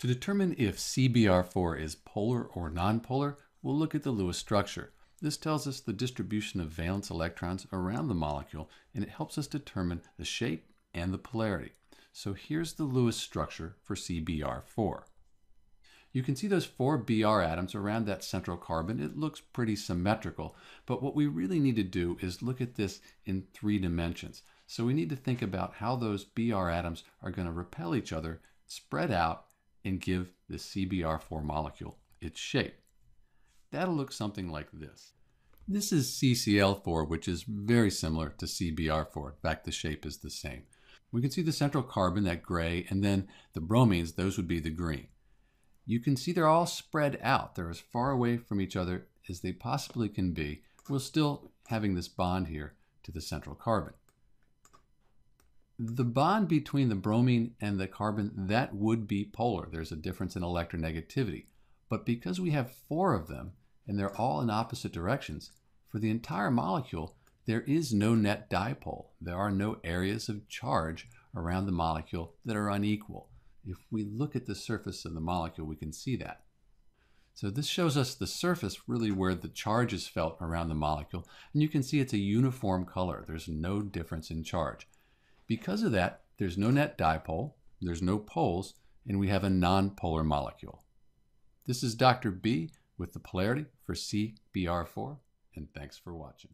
To determine if CBr4 is polar or nonpolar, we'll look at the Lewis structure. This tells us the distribution of valence electrons around the molecule, and it helps us determine the shape and the polarity. So here's the Lewis structure for CBr4. You can see those 4 Br atoms around that central carbon. It looks pretty symmetrical, but what we really need to do is look at this in 3 dimensions. So we need to think about how those Br atoms are going to repel each other, spread out, and give the CBr4 molecule its shape. That'll look something like this. This is CCl4, which is very similar to CBr4. In fact, the shape is the same. We can see the central carbon, that gray, and then the bromines, those would be the green. You can see they're all spread out. They're as far away from each other as they possibly can be, while still having this bond here to the central carbon. The bond between the bromine and the carbon, that would be polar. There's a difference in electronegativity. But because we have 4 of them, and they're all in opposite directions, for the entire molecule, there is no net dipole. There are no areas of charge around the molecule that are unequal. If we look at the surface of the molecule, we can see that. So this shows us the surface, really where the charge is felt around the molecule. And you can see it's a uniform color. There's no difference in charge. Because of that, there's no net dipole, there's no poles, and we have a nonpolar molecule. This is Dr. B with the polarity for CBr4, and thanks for watching.